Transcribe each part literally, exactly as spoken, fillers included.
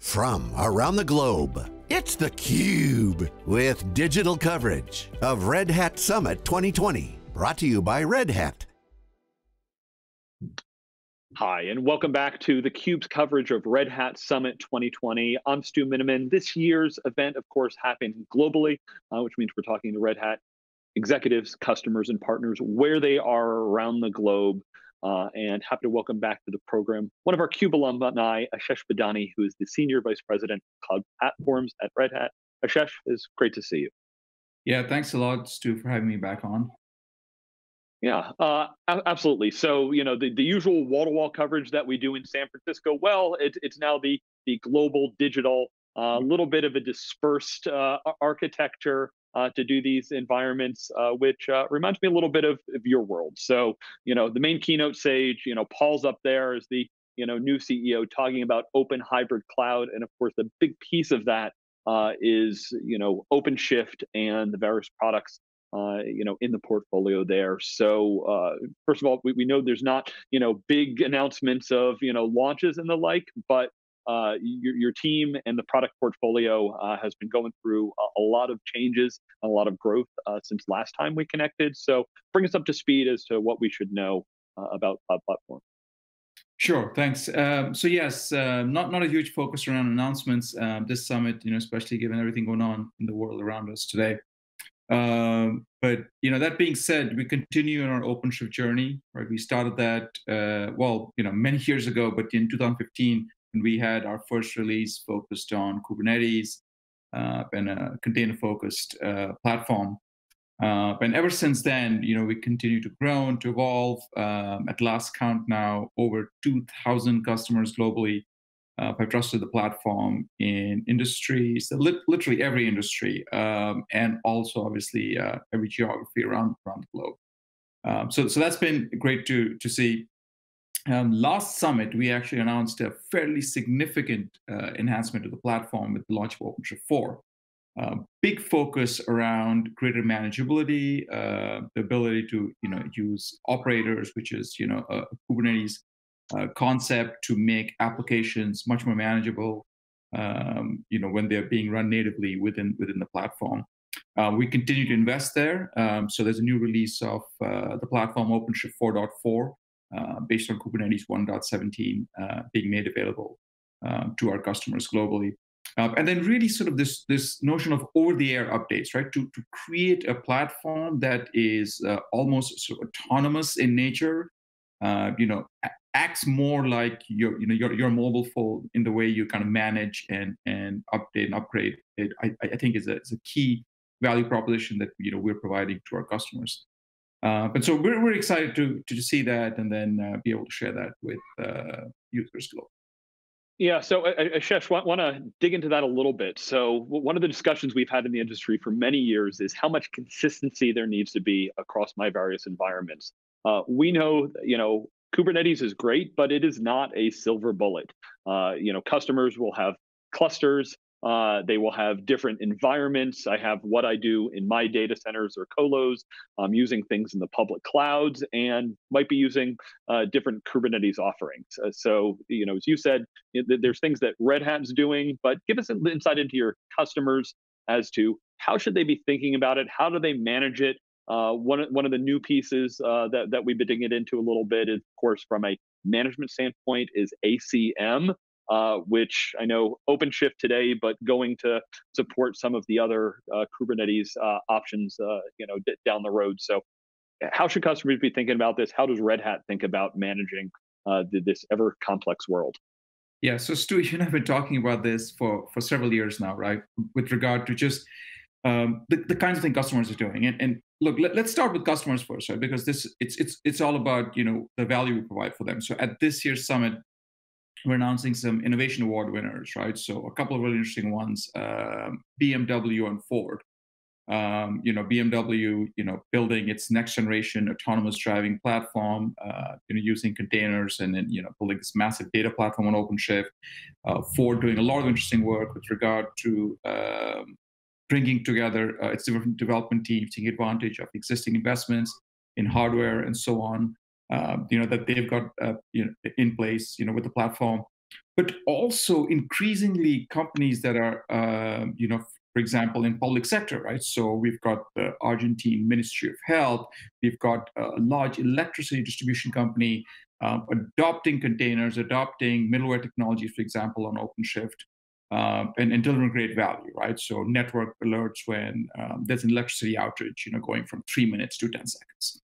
from around the globe. It's theCUBE, with digital coverage of Red Hat Summit twenty twenty, brought to you by Red Hat. Hi, and welcome back to theCUBE's coverage of Red Hat Summit twenty twenty. I'm Stu Miniman. This year's event, of course, happened globally, uh, which means we're talking to Red Hat executives, customers, and partners where they are around the globe. Uh, and happy to welcome back to the program one of our CUBE alumni, Ashesh Badani, who is the Senior Vice President of Cloud Platforms at Red Hat. Ashesh, it's great to see you. Yeah, thanks a lot, Stu, for having me back on. Yeah, uh, absolutely. So, you know, the, the usual wall-to-wall coverage that we do in San Francisco, well, it, it's now the, the global digital, a uh, little bit of a dispersed uh, architecture uh, to do these environments, uh, which uh, reminds me a little bit of, of your world. So, you know, the main keynote sage, you know, Paul's up there as the, you know, new C E O talking about open hybrid cloud. And of course, the big piece of that uh, is, you know, OpenShift and the various products Uh, you know, in the portfolio there. So uh, first of all, we, we know there's not, you know, big announcements of, you know, launches and the like, but uh, your, your team and the product portfolio uh, has been going through a, a lot of changes, a lot of growth uh, since last time we connected. So bring us up to speed as to what we should know uh, about Cloud Platform. Sure, thanks. Um, so yes, uh, not, not a huge focus around announcements uh, this summit, you know, especially given everything going on in the world around us today. Um, but, you know, that being said, we continue on our OpenShift journey, right? We started that, uh, well, you know, many years ago, but in two thousand fifteen, when we had our first release focused on Kubernetes uh, and a container-focused uh, platform. Uh, and ever since then, you know, we continue to grow and to evolve. Um, at last count now, over two thousand customers globally Uh, have trusted the platform in industries, li literally every industry, um, and also obviously uh, every geography around, around the globe. Um, so, so that's been great to, to see. Um, last summit, we actually announced a fairly significant uh, enhancement to the platform with the launch of OpenShift four. Uh, big focus around greater manageability, uh, the ability to you know use operators, which is you know uh, Kubernetes. Uh, concept to make applications much more manageable, um, you know, when they're being run natively within within the platform. Uh, we continue to invest there. Um, so there's a new release of uh, the platform OpenShift four point four, uh, based on Kubernetes one point seventeen uh, being made available uh, to our customers globally. Uh, and then really sort of this this notion of over-the-air updates, right? To to create a platform that is uh, almost sort of autonomous in nature, uh, you know. Acts more like your, you know, your your mobile phone in the way you kind of manage and and update and upgrade. It I, I think is a is a key value proposition that you know we're providing to our customers. Uh, but so we're we're excited to to see that and then uh, be able to share that with uh, users globally. Yeah. So Ashesh, I want to dig into that a little bit. So one of the discussions we've had in the industry for many years is how much consistency there needs to be across my various environments. Uh, we know you know. Kubernetes is great, but it is not a silver bullet. Uh, you know, customers will have clusters. Uh, they will have different environments. I have what I do in my data centers or colos. I'm using things in the public clouds and might be using uh, different Kubernetes offerings. Uh, so, you know, as you said, there's things that Red Hat's doing, but give us an insight into your customers as to how should they be thinking about it? How do they manage it? Uh, one, one of the new pieces uh, that, that we've been digging into a little bit is, of course, from a management standpoint is A C M, uh, which I know OpenShift today, but going to support some of the other uh, Kubernetes uh, options uh, you know, d down the road. So how should customers be thinking about this? How does Red Hat think about managing uh, this ever complex world? Yeah, so Stu, you and I have been talking about this for, for several years now, right? With regard to just um, the, the kinds of things customers are doing. And, and Look, let, let's start with customers first, right? Because this it's it's it's all about you know the value we provide for them. So at this year's summit, we're announcing some innovation award winners, right? So a couple of really interesting ones: uh, B M W and Ford. Um, you know, B M W, you know, building its next generation autonomous driving platform, uh, you know, using containers and then you know building this massive data platform on OpenShift. Uh, Ford doing a lot of interesting work with regard to Um, bringing together uh, its different development teams, taking advantage of existing investments in hardware and so on, uh, you know, that they've got uh, you know, in place, you know, with the platform. but also increasingly companies that are, uh, you know, for example, in public sector, right? So we've got the Argentine Ministry of Health, we've got a large electricity distribution company uh, adopting containers, adopting middleware technologies, for example, on OpenShift, uh, and, and delivering great value, right? So network alerts when um, there's an electricity outage, you know, going from three minutes to ten seconds.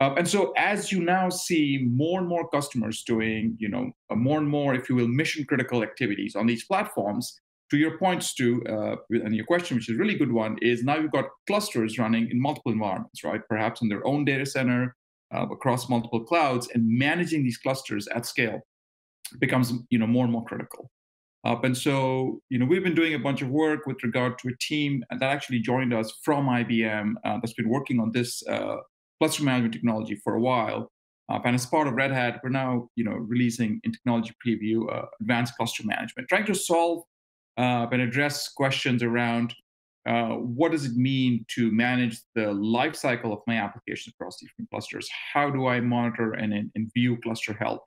Uh, and so as you now see more and more customers doing, you know, more and more, if you will, mission critical activities on these platforms, to your points to, uh, and your question, which is a really good one, is now you've got clusters running in multiple environments, right? Perhaps in their own data center, uh, across multiple clouds, and managing these clusters at scale becomes, you know, more and more critical. Uh, and so, you know, we've been doing a bunch of work with regard to a team that actually joined us from I B M uh, that's been working on this uh, cluster management technology for a while. Uh, and as part of Red Hat, we're now, you know, releasing in technology preview uh, advanced cluster management, trying to solve uh, and address questions around uh, what does it mean to manage the lifecycle of my applications across different clusters? How do I monitor and, and view cluster health,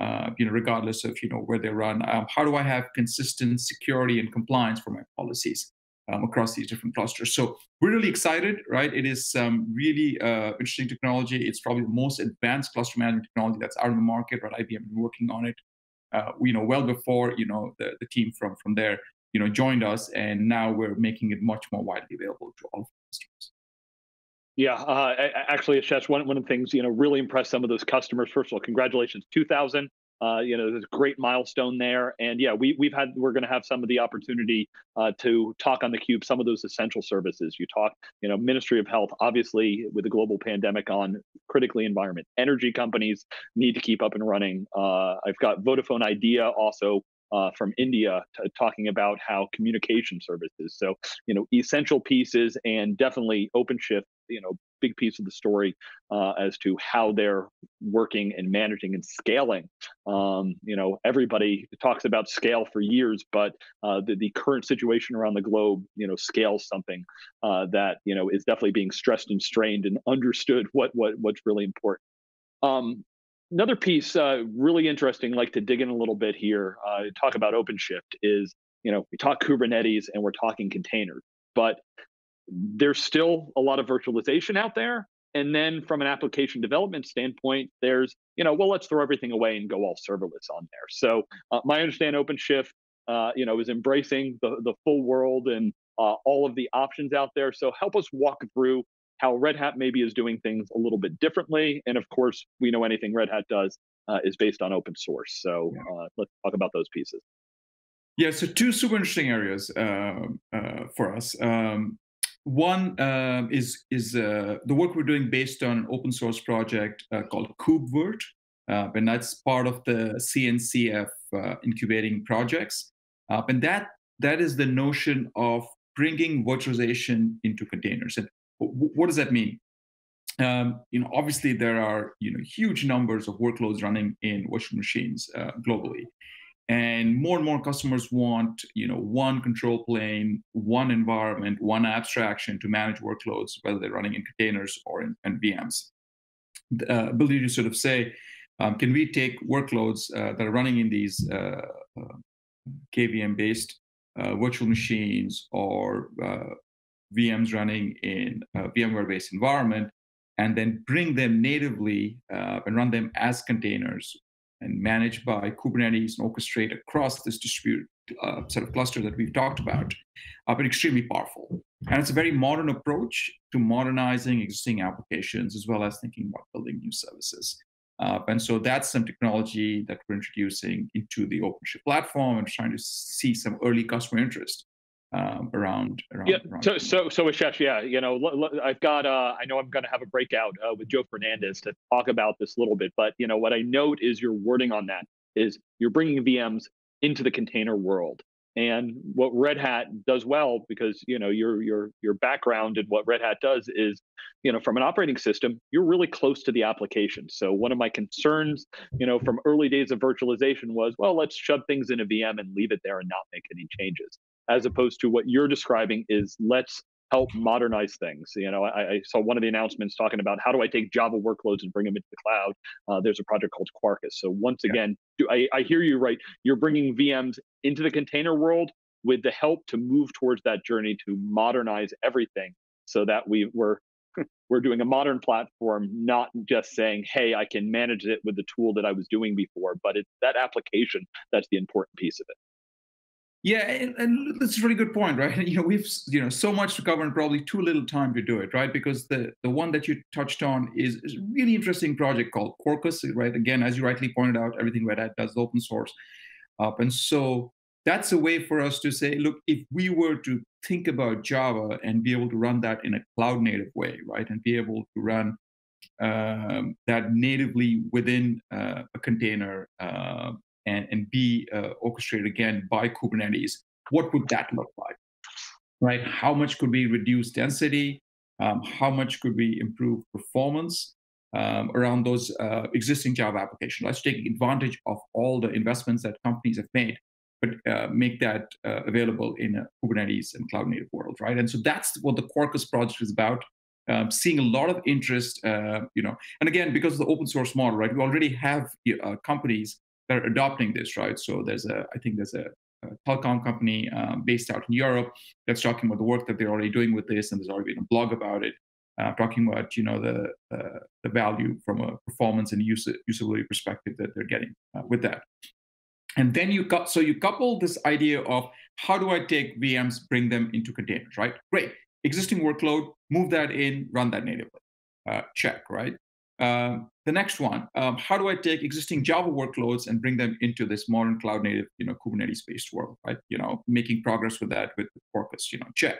uh, you know, regardless of, you know, where they run? Um, how do I have consistent security and compliance for my policies Um, across these different clusters? So we're really excited, right? It is um, really uh, interesting technology. It's probably the most advanced cluster management technology that's out in the market, right? I B M been working on it, uh, you know, well before, you know, the, the team from, from there, you know, joined us, and now we're making it much more widely available to all of our customers. Yeah, uh, actually, Ashesh, one, one of the things, you know, really impressed some of those customers. First of all, congratulations, two thousand. Uh, you know, there's a great milestone there, and yeah, we we've had we're going to have some of the opportunity uh, to talk on theCUBE some of those essential services. You talk, you know, Ministry of Health, obviously with the global pandemic on, critically environment. Energy companies need to keep up and running. Uh, I've got Vodafone Idea also uh, from India t talking about how communication services. So, you know, essential pieces, and definitely OpenShift, you know, big piece of the story uh, as to how they're working and managing and scaling. Um, you know, everybody talks about scale for years, but uh, the, the current situation around the globe, you know, scales something uh, that, you know, is definitely being stressed and strained and understood what what what's really important. Um, another piece, uh, really interesting, like to dig in a little bit here, uh, talk about OpenShift is, you know, we talk Kubernetes and we're talking containers, but there's still a lot of virtualization out there. And then from an application development standpoint, there's, you know, well, let's throw everything away and go all serverless on there. So uh, my understanding, OpenShift, uh, you know, is embracing the, the full world and uh, all of the options out there. So help us walk through how Red Hat maybe is doing things a little bit differently. And of course, we know anything Red Hat does uh, is based on open source. So uh, let's talk about those pieces. Yeah, so two super interesting areas uh, uh, for us. Um, One uh, is, is uh, the work we're doing based on an open source project uh, called KubeVirt, uh, and that's part of the C N C F uh, incubating projects. Uh, and that, that is the notion of bringing virtualization into containers. And what does that mean? Um, you know, obviously there are, you know, huge numbers of workloads running in virtual machines uh, globally. And more and more customers want, you know, one control plane, one environment, one abstraction to manage workloads, whether they're running in containers or in, in V Ms. The uh, ability to sort of say, um, can we take workloads uh, that are running in these uh, uh, K V M-based uh, virtual machines or uh, V Ms running in a VMware-based environment, and then bring them natively uh, and run them as containers, and managed by Kubernetes and orchestrate across this distributed uh, sort of cluster that we've talked about, uh, but extremely powerful. And it's a very modern approach to modernizing existing applications, as well as thinking about building new services. Uh, and so that's some technology that we're introducing into the OpenShift platform and trying to see some early customer interest Um, around, around, yeah. around. So, so, so Ashesh, yeah, you know, I've got, uh, I know I'm going to have a breakout uh, with Joe Fernandez to talk about this a little bit, but, you know, what I note is your wording on that is you're bringing V Ms into the container world. And what Red Hat does well, because, you know, your, your, your background and what Red Hat does is, you know, from an operating system, you're really close to the application. So one of my concerns, you know, from early days of virtualization was, well, let's shove things in a V M and leave it there and not make any changes, as opposed to what you're describing is let's help modernize things. You know, I, I saw one of the announcements talking about how do I take Java workloads and bring them into the cloud. Uh, there's a project called Quarkus. So once again, yeah. do, I, I hear you right. You're bringing V Ms into the container world with the help to move towards that journey to modernize everything, so that we were we're doing a modern platform, not just saying, hey, I can manage it with the tool that I was doing before, but it's that application that's the important piece of it. Yeah, and, and that's a really good point, right? You know, we've you know so much to cover and probably too little time to do it, right? Because the the one that you touched on is, is a really interesting project called Quarkus, right? Again, as you rightly pointed out, everything Red Hat does is open source, up, and so that's a way for us to say, look, if we were to think about Java and be able to run that in a cloud-native way, right, and be able to run um, that natively within uh, a container. Uh, And, and be uh, orchestrated again by Kubernetes, what would that look like, right? How much could we reduce density? Um, how much could we improve performance um, around those uh, existing Java applications? Let's take advantage of all the investments that companies have made, but uh, make that uh, available in a Kubernetes and cloud-native world, right? And so that's what the Quarkus project is about. Um, seeing a lot of interest, uh, you know, and again, because of the open source model, right? We already have uh, companies are adopting this, right? So there's a, I think there's a, a telecom company um, based out in Europe that's talking about the work that they're already doing with this, and there's already been a blog about it, uh, talking about you know the uh, the value from a performance and user, usability perspective that they're getting uh, with that. And then you got, so you couple this idea of how do I take V Ms, bring them into containers, right? Great, existing workload, move that in, run that natively, uh, check, right? Um, the next one, um, how do I take existing Java workloads and bring them into this modern cloud-native, you know, Kubernetes-based world, right? You know, making progress with that with Quarkus, you know, check.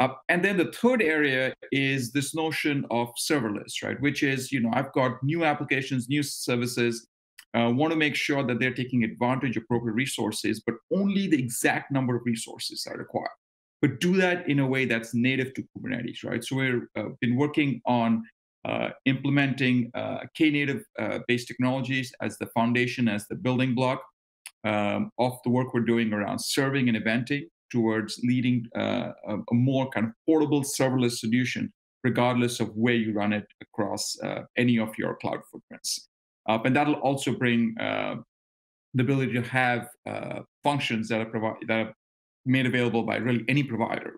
Uh, and then the third area is this notion of serverless, right? Which is, you know, I've got new applications, new services, uh, want to make sure that they're taking advantage of appropriate resources, but only the exact number of resources that are required. But do that in a way that's native to Kubernetes, right? So we've uh, been working on Uh, implementing uh, Knative uh, based technologies as the foundation, as the building block um, of the work we're doing around serving and eventing towards leading uh, a, a more kind of portable serverless solution, regardless of where you run it across uh, any of your cloud footprints. Uh, and that'll also bring uh, the ability to have uh, functions that are, provi- that are made available by really any provider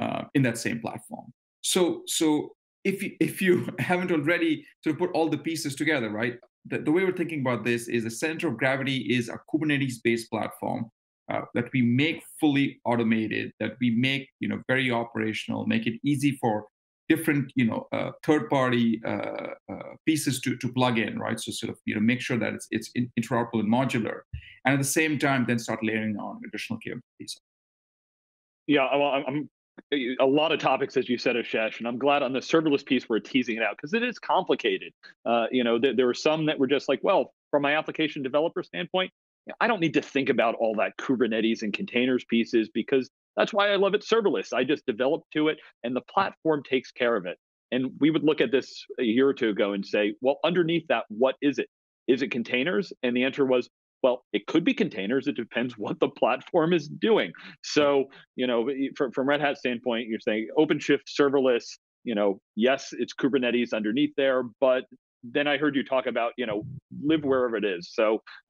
uh, in that same platform. So, so If you, if you haven't already sort of put all the pieces together, right? The, the way we're thinking about this is the center of gravity is a Kubernetes-based platform uh, that we make fully automated, that we make you know very operational, make it easy for different you know uh, third-party uh, uh, pieces to to plug in, right? So sort of you know make sure that it's it's interoperable and modular, and at the same time then start layering on additional capabilities. Yeah, well, I'm. A lot of topics, as you said, Ashesh, and I'm glad on the serverless piece we're teasing it out because it is complicated. Uh, you know, th there were some that were just like, well, from my application developer standpoint, I don't need to think about all that Kubernetes and containers pieces because that's why I love it serverless. I just develop to it, and the platform takes care of it. And we would look at this a year or two ago and say, well, underneath that, what is it? Is it containers? And the answer was, well, it could be containers. It depends what the platform is doing. So, you know, from, from Red Hat's standpoint, you're saying OpenShift, serverless, you know, yes, it's Kubernetes underneath there, but then I heard you talk about, you know, live wherever it is. So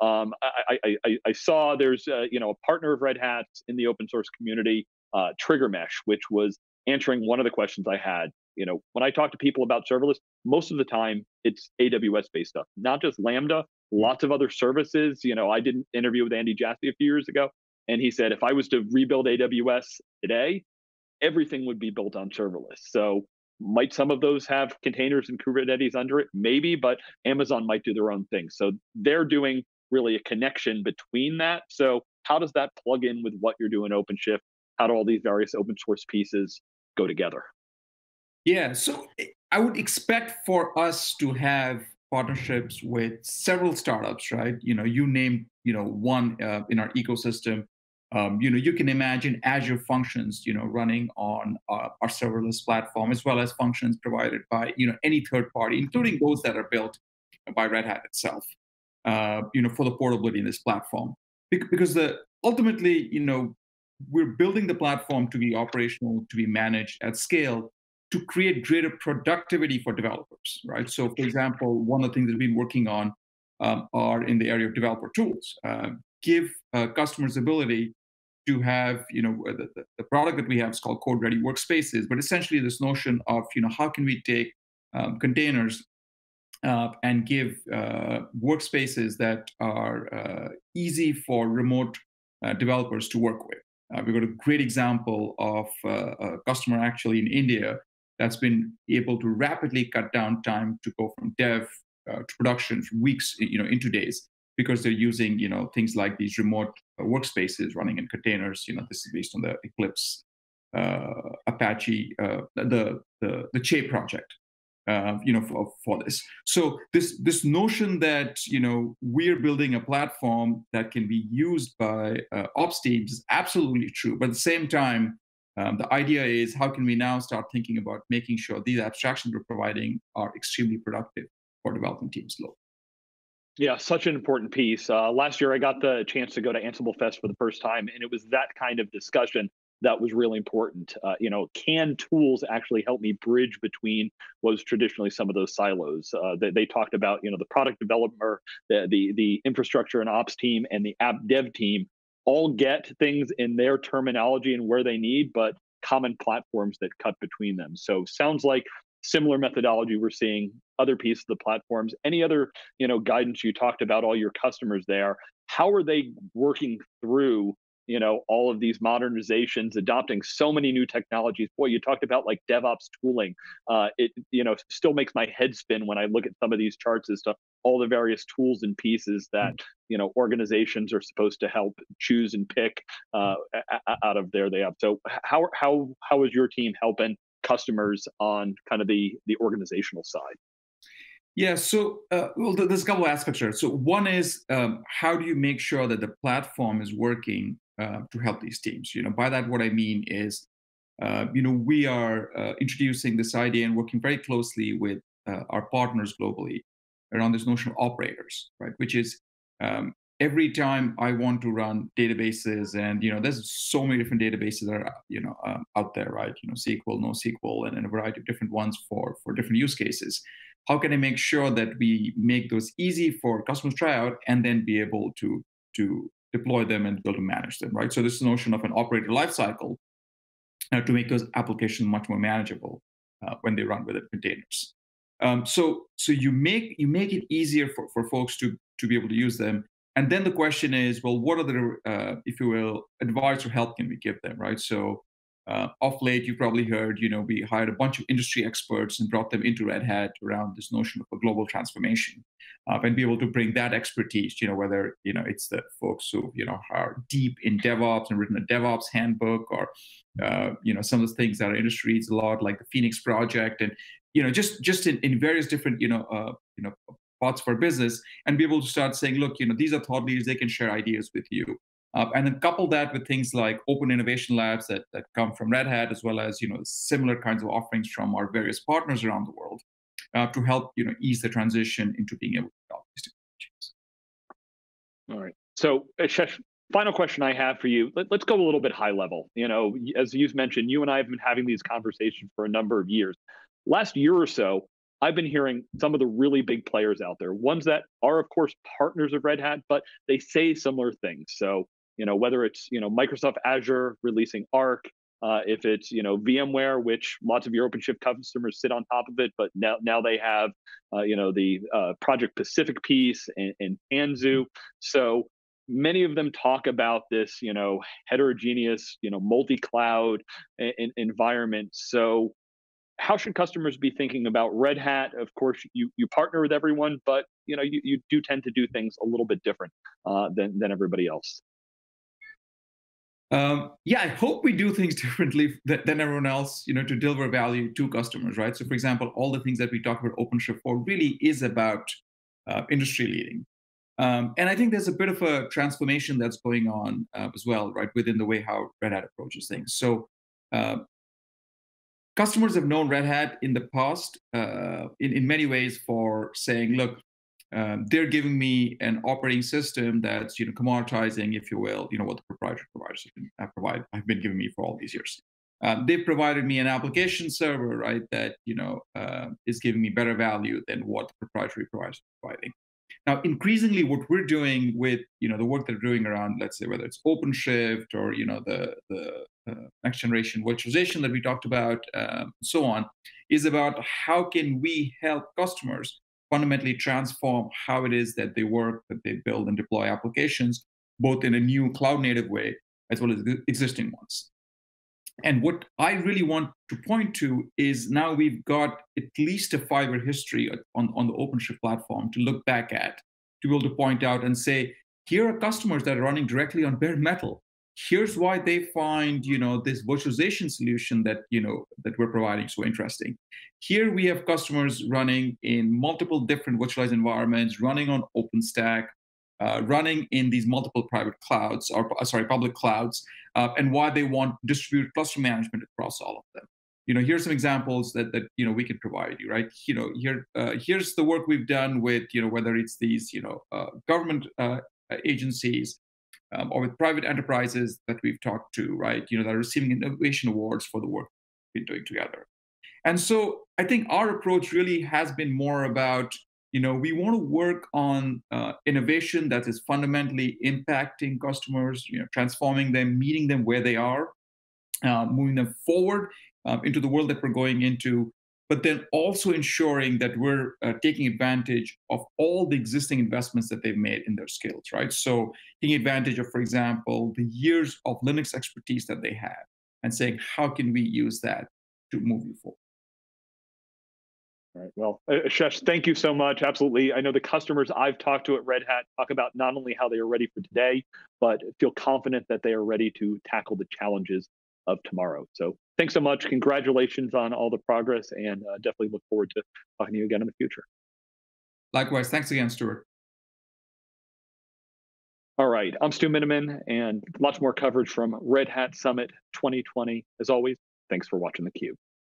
um, I, I, I, I saw there's, uh, you know, a partner of Red Hat's in the open source community, uh, TriggerMesh, which was answering one of the questions I had. You know, when I talk to people about serverless, most of the time it's A W S-based stuff, not just Lambda, lots of other services. You know, I did an interview with Andy Jassy a few years ago, and he said, if I was to rebuild A W S today, everything would be built on serverless. So might some of those have containers and Kubernetes under it? Maybe, but Amazon might do their own thing. So they're doing really a connection between that. So how does that plug in with what you're doing OpenShift? How do all these various open source pieces go together? Yeah, so I would expect for us to have partnerships with several startups, right? You know, you name, you know, one uh, in our ecosystem. Um, you know, you can imagine Azure Functions, you know, running on uh, our serverless platform, as well as functions provided by, you know, any third party, including those that are built by Red Hat itself, uh, you know, for the portability in this platform. Because the, ultimately, you know, we're building the platform to be operational, to be managed at scale, to create greater productivity for developers, right? So for example, one of the things that we've been working on um, are in the area of developer tools. Uh, give uh, customers ability to have, you know, the, the product that we have is called CodeReady Workspaces, but essentially this notion of, you know, how can we take um, containers uh, and give uh, workspaces that are uh, easy for remote uh, developers to work with. Uh, we've got a great example of uh, a customer actually in India that's been able to rapidly cut down time to go from dev uh, to production from weeks, you know, into days, because they're using, you know, things like these remote workspaces running in containers. You know, this is based on the Eclipse, uh, Apache, uh, the, the the Che project, uh, you know, for, for this. So this this notion that, you know, we're building a platform that can be used by uh, ops teams is absolutely true. But at the same time, um, the idea is how can we now start thinking about making sure these abstractions we're providing are extremely productive for development teams globally. Yeah, such an important piece. Uh, last year, I got the chance to go to Ansible Fest for the first time, and it was that kind of discussion that was really important. Uh, you know, can tools actually help me bridge between what was traditionally some of those silos? Uh, they, they talked about, you know, the product developer, the, the, the infrastructure and ops team, and the app dev team all get things in their terminology and where they need, but common platforms that cut between them. So sounds like similar methodology we're seeing other pieces of the platforms. Any other, you know, guidance? You talked about all your customers there. How are they working through, you know, all of these modernizations, adopting so many new technologies? Boy, you talked about like DevOps tooling. Uh, it, you know, still makes my head spin when I look at some of these charts as to all the various tools and pieces that, you know, organizations are supposed to help choose and pick uh, out of there they have. So how how how is your team helping customers on kind of the the organizational side? Yeah, so uh, well, there's a couple aspects here. So one is um, how do you make sure that the platform is working uh, to help these teams? You know, by that what I mean is, uh, you know, we are uh, introducing this idea and working very closely with uh, our partners globally around this notion of operators, right? Which is um, every time I want to run databases, and, you know, there's so many different databases that are, you know, um, out there, right? You know, S Q L, NoSQL, and, and a variety of different ones for for different use cases. How can I make sure that we make those easy for customers to try out and then be able to, to deploy them and be able to manage them, right? So this notion of an operator lifecycle uh, to make those applications much more manageable uh, when they run within containers. Um, so so you make you make it easier for, for folks to, to be able to use them. And then the question is, well, what are the, uh, if you will, advice or help can we give them, right? So Uh, of late, you probably heard, you know, we hired a bunch of industry experts and brought them into Red Hat around this notion of a global transformation, uh, and be able to bring that expertise, you know, whether, you know, it's the folks who, you know, are deep in DevOps and written a DevOps handbook, or, uh, you know, some of the things that our industry reads a lot, like the Phoenix Project, and, you know, just just in, in various different, you know, uh, you know, parts of our business, and be able to start saying, look, you know, these are thought leaders, they can share ideas with you. Uh, and then couple that with things like open innovation labs that, that come from Red Hat, as well as, you know, similar kinds of offerings from our various partners around the world uh, to help, you know, ease the transition into being able to adopt these technologies. All right. So, Ashesh, final question I have for you. Let, let's go a little bit high level. You know, as you've mentioned, you and I have been having these conversations for a number of years. Last year or so, I've been hearing some of the really big players out there, ones that are, of course, partners of Red Hat, but they say similar things. So, you know, whether it's, you know, Microsoft Azure releasing Arc, uh, if it's, you know, VMware, which lots of your OpenShift customers sit on top of it, but now now they have, uh, you know, the uh, Project Pacific piece and, and Anzu. So many of them talk about this, you know, heterogeneous, you know, multi-cloud environment. So how should customers be thinking about Red Hat? Of course, you you partner with everyone, but, you know, you, you do tend to do things a little bit different uh, than than everybody else. Um, yeah, I hope we do things differently than, than everyone else, you know, to deliver value to customers, right? So, for example, all the things that we talk about OpenShift for really is about uh, industry leading. Um, and I think there's a bit of a transformation that's going on uh, as well, right, within the way how Red Hat approaches things. So, uh, customers have known Red Hat in the past, uh, in, in many ways, for saying, look, uh, they're giving me an operating system that's, you know, commoditizing, if you will, you know, what the proprietary providers provide, have been giving me for all these years. Uh, they provided me an application server, right, that, you know, uh, is giving me better value than what the proprietary providers are providing. Now, increasingly, what we're doing with, you know, the work that we're doing around, let's say, whether it's OpenShift or, you know, the, the uh, next generation virtualization that we talked about, um, so on, is about how can we help customers fundamentally transform how it is that they work, that they build and deploy applications, both in a new cloud-native way as well as existing ones. And what I really want to point to is now we've got at least a five-year history on, on the OpenShift platform to look back at, to be able to point out and say, here are customers that are running directly on bare metal. Here's why they find, you know, this virtualization solution that, you know, that we're providing so interesting. Here we have customers running in multiple different virtualized environments, running on OpenStack, Uh, running in these multiple private clouds, or uh, sorry, public clouds, uh, and why they want distributed cluster management across all of them. You know, here's some examples that that you know we can provide you, right? You know, here uh, here's the work we've done with, you know, whether it's these, you know, uh, government uh, agencies um, or with private enterprises that we've talked to, right? You know, that are receiving innovation awards for the work we've been doing together. And so I think our approach really has been more about, you know, we want to work on uh, innovation that is fundamentally impacting customers, you know, transforming them, meeting them where they are, uh, moving them forward uh, into the world that we're going into, but then also ensuring that we're uh, taking advantage of all the existing investments that they've made in their skills, right? So taking advantage of, for example, the years of Linux expertise that they have and saying, how can we use that to move you forward? All right. Well, Ashesh, thank you so much. Absolutely. I know the customers I've talked to at Red Hat talk about not only how they are ready for today, but feel confident that they are ready to tackle the challenges of tomorrow. So thanks so much. Congratulations on all the progress, and uh, definitely look forward to talking to you again in the future. Likewise. Thanks again, Stuart. All right. I'm Stu Miniman, and lots more coverage from Red Hat Summit twenty twenty. As always, thanks for watching theCUBE.